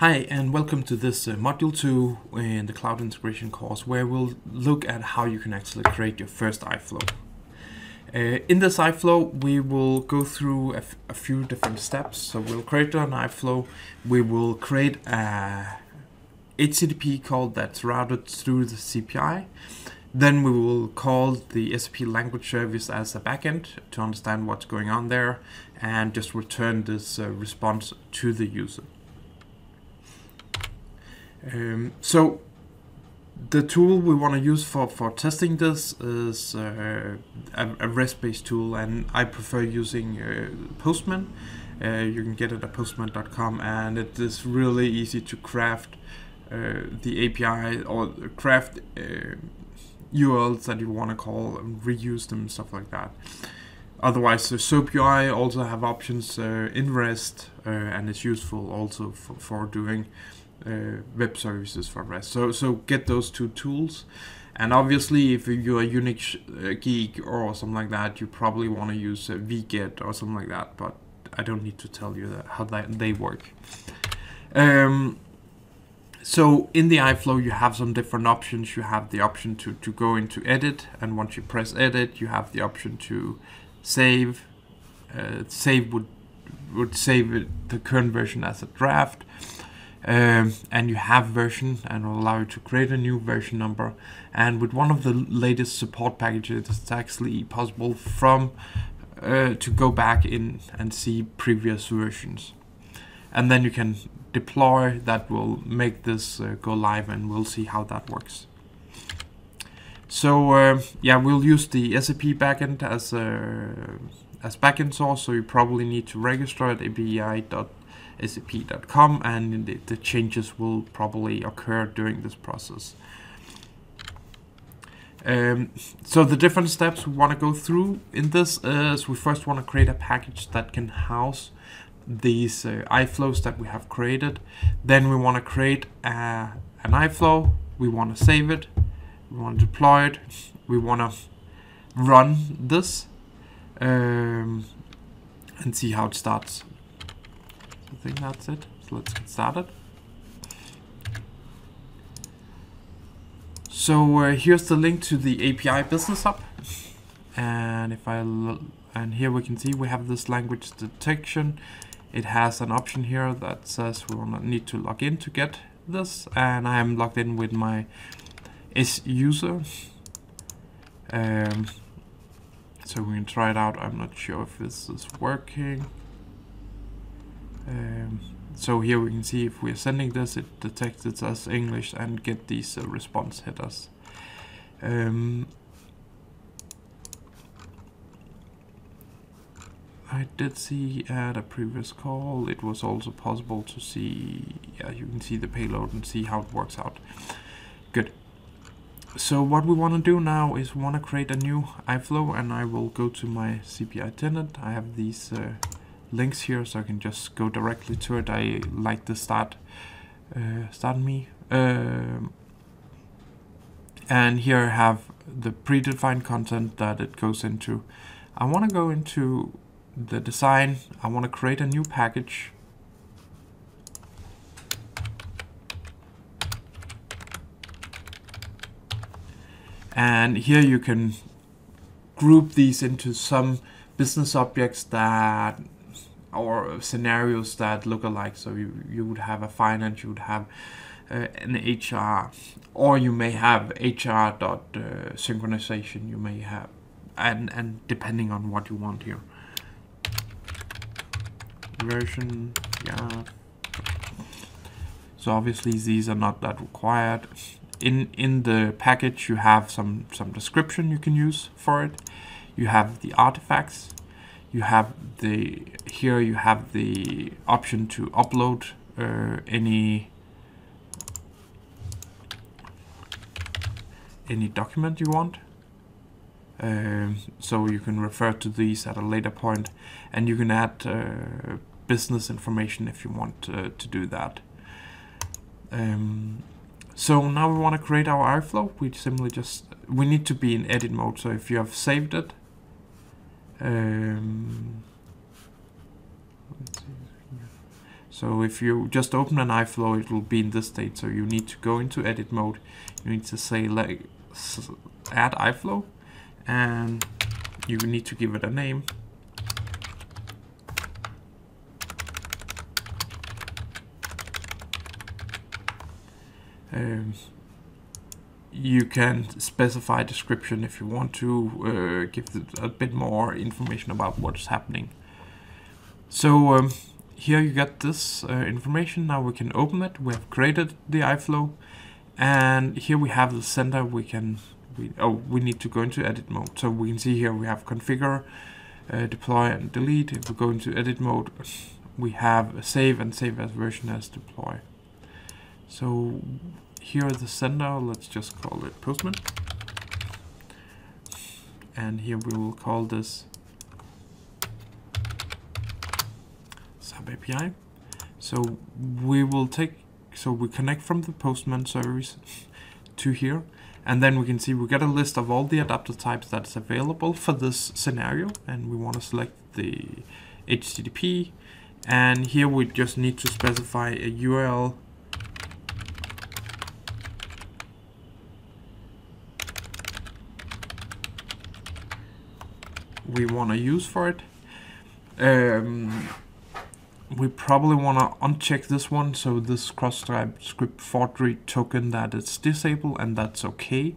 Hi, and welcome to this module 2 in the cloud integration course, where we'll look at how you can actually create your first iFlow. In this iFlow, we will go through a few different steps. So we'll create an iFlow, we will create a HTTP call that's routed through the CPI. Then we will call the SAP language service as a backend to understand what's going on there and just return this response to the user. So the tool we want to use for testing this is a REST-based tool, and I prefer using Postman. You can get it at postman.com, and it is really easy to craft the API or craft URLs that you want to call and reuse them, stuff like that. Otherwise, the SOAP UI also have options in REST, and it's useful also for doing web services for REST. So get those two tools. And obviously, if you're a Unix geek or something like that, you probably want to use VGet or something like that, but I don't need to tell you how they work. So in the iFlow, you have some different options. You have the option to go into edit, and once you press edit, you have the option to save. Save would save the current version as a draft, and you have version, and will allow you to create a new version number. And with one of the latest support packages, it's actually possible to go back in and see previous versions, and then you can deploy. That will make this go live, and we'll see how that works. So yeah, we'll use the SAP backend as backend source, so you probably need to register at api.sap.com, and the changes will probably occur during this process. So the different steps we want to go through in this is we first want to create a package that can house these iFlows that we have created. Then we want to create an iFlow, we want to save it, we want to deploy it, we want to run this and see how it starts. I think that's it, so let's get started. So here's the link to the API Business Hub, and here we can see we have this language detection. It has an option here that says we will not need to log in to get this, and I am logged in with my S-User. So we can try it out. I'm not sure if this is working. So here we can see if we're sending this, it detects it as English and get these response headers. I did see at a previous call it was also possible to see, yeah, you can see the payload and see how it works out. Good. So what we want to do now is we want to create a new iFlow, and I will go to my CPI tenant. I have these links here, so I can just go directly to it. I like the start me. And here I have the predefined content that it goes into. I want to go into the design. I want to create a new package. And here you can group these into some business objects that or scenarios that look alike. So you would have a finance, you would have an HR, or you may have HR dot synchronization. You may have and depending on what you want here. Version, yeah. So obviously these are not that required. In the package you have some description you can use for it. You have the artifacts. You have the here. You have the option to upload any document you want. So you can refer to these at a later point, and you can add business information if you want to do that. So now we want to create our iFlow. We need to be in edit mode. So if you have saved it. So if you just open an iFlow, it will be in this state. So you need to go into edit mode. You need to say like add iFlow, and you need to give it a name. You can specify description if you want to give it a bit more information about what's happening. So here you got this information. Now we can open it. We have created the iFlow, and here we have the sender. We need to go into edit mode. So we can see here we have configure, deploy and delete. If we go into edit mode, we have save and save as version as deploy. So here the sender, let's just call it Postman, and here we will call this SAP API. So we will take, so we connect from the Postman service to here, and then we can see we get a list of all the adapter types that's available for this scenario, and we want to select the HTTP, and here we just need to specify a URL. We want to use for it. We probably want to uncheck this one, so this cross-type script forgery token, that it's disabled, and that's okay.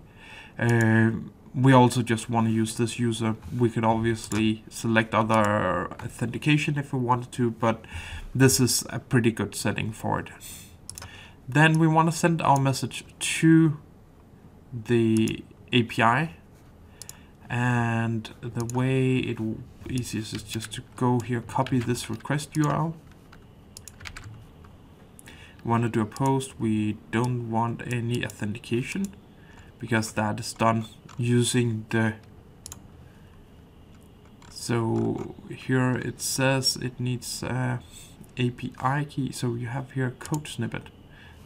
We also just want to use this user. We could obviously select other authentication if we wanted to, but this is a pretty good setting for it. Then we want to send our message to the API. And the way it easiest is just to go here, copy this request URL. We want to do a post. We don't want any authentication because that is done using the. So here it says it needs API key. So you have here a code snippet.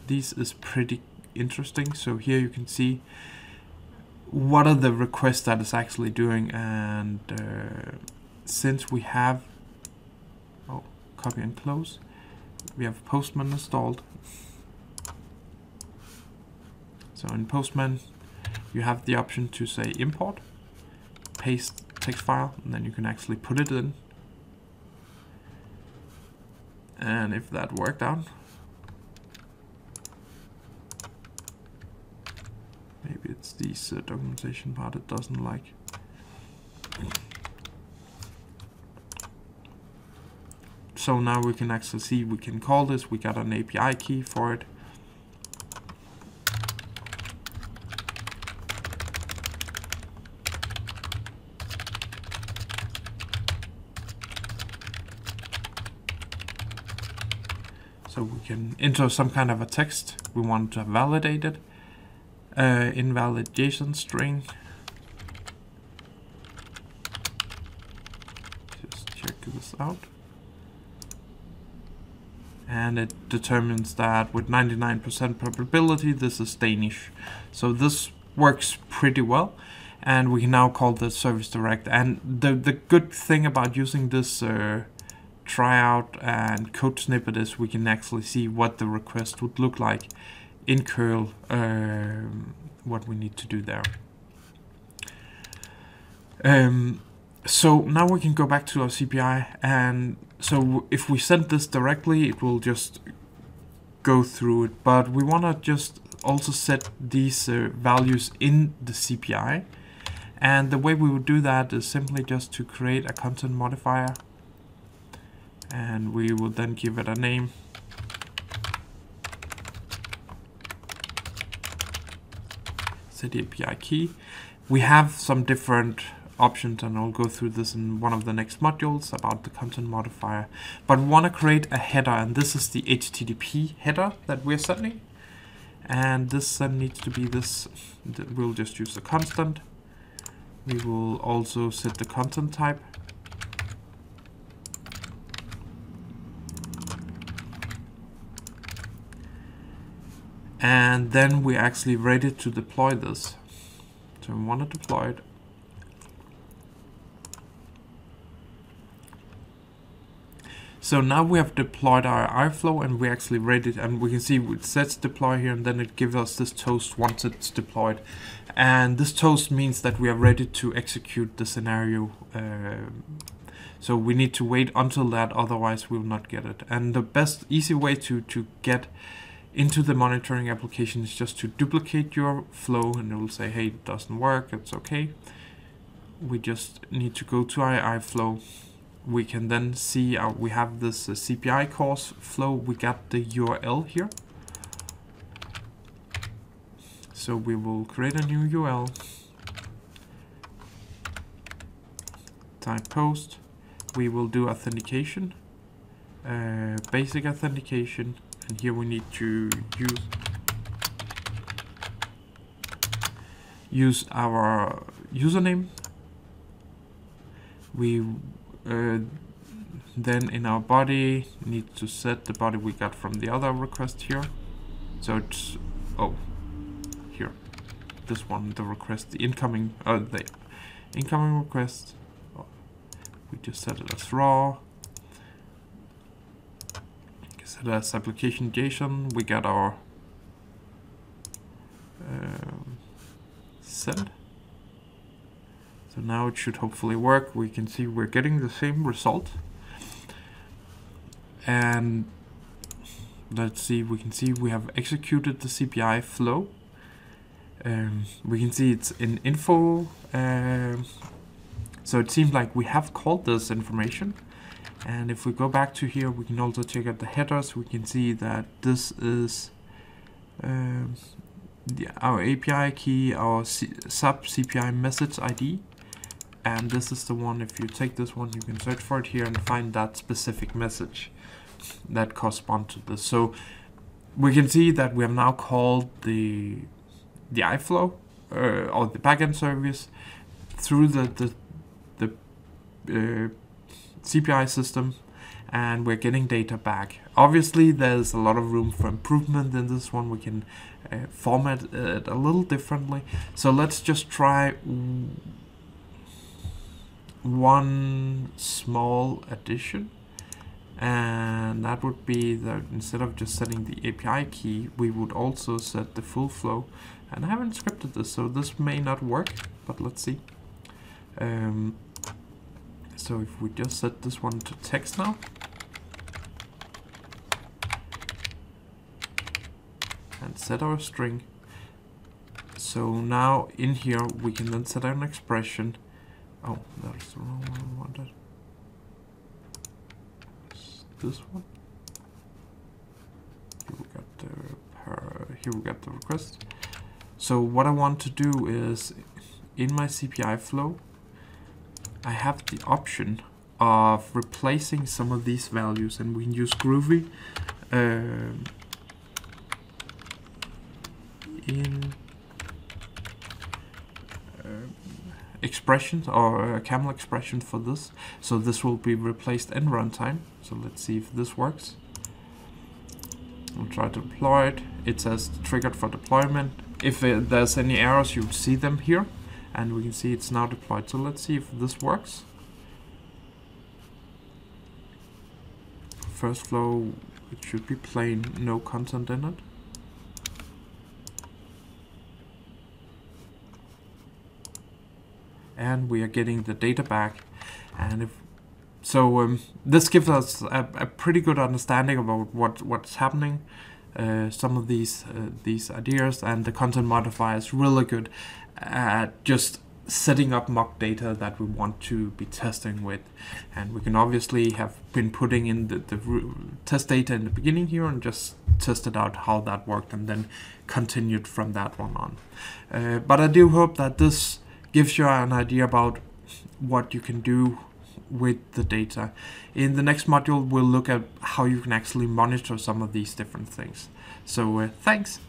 This is pretty interesting. So here you can see what are the requests that is actually doing, and since we have copy and close, we have Postman installed. So in Postman you have the option to say import, paste text file, and then you can actually put it in, and if that worked out, maybe it's this documentation part it doesn't like. So now we can actually see we can call this. We got an API key for it. So we can enter some kind of a text. We want to validate it. Invalid JSON string. Just check this out. And it determines that with 99% probability this is Danish. So this works pretty well. And we can now call the service direct. And the good thing about using this tryout and code snippet is we can actually see what the request would look like in curl, what we need to do there. So now we can go back to our CPI, and so if we send this directly, it will just go through it, but we want to just also set these values in the CPI, and the way we would do that is simply just to create a content modifier, and we will then give it a name. Set the API key. We have some different options, and I'll go through this in one of the next modules about the content modifier. But we want to create a header, and this is the HTTP header that we're sending. And this needs to be this. We'll just use a constant. We will also set the content type. And then we're actually ready to deploy this. So we want to deploy it. So now we have deployed our iFlow and we actually read it, and we can see it says deploy here, and then it gives us this toast once it's deployed. And this toast means that we are ready to execute the scenario. So we need to wait until that, otherwise we will not get it. And the best easy way to get into the monitoring application is just to duplicate your flow, and it will say, hey, it doesn't work, it's okay. We just need to go to our iFlow. We can then see we have this CPI course flow. We got the URL here. So we will create a new URL. Type post. We will do authentication, basic authentication, and here we need to use our username. We then in our body need to set the body we got from the other request here. So it's here, this one, the request, the incoming request. We just set it as raw. Set it as application JSON. We got our send. So now it should hopefully work. We can see we're getting the same result. And let's see, we can see we have executed the CPI flow. We can see it's in info. So it seems like we have called this information, and if we go back to here, we can also check out the headers. We can see that this is our API key, our SAP CPI message ID, and this is the one. If you take this one, you can search for it here and find that specific message that corresponds to this. So we can see that we have now called the iFlow or the backend service through the CPI system, and we're getting data back. Obviously there's a lot of room for improvement in this one. We can format it a little differently. So let's just try one small addition, and that would be that instead of just setting the API key, we would also set the full flow. And I haven't scripted this, so this may not work, but let's see. So if we just set this one to text now, and set our string. So now in here we can then set an expression. Oh, that's the wrong one I wanted. It's this one. Here we got the request. So what I want to do is in my CPI flow, I have the option of replacing some of these values, and we can use Groovy in expressions or camel expression for this. So this will be replaced in runtime. So let's see if this works. We'll try to deploy it. It says triggered for deployment. If there's any errors, you'll see them here. And we can see it's now deployed. So let's see if this works. First flow, it should be plain, no content in it. And we are getting the data back. And if so, this gives us a pretty good understanding about what's happening. Some of these ideas, and the content modifier is really good at just setting up mock data that we want to be testing with. And we can obviously have been putting in the test data in the beginning here and just tested out how that worked, and then continued from that one on. But I do hope that this gives you an idea about what you can do with the data. In the next module, we'll look at how you can actually monitor some of these different things. So thanks.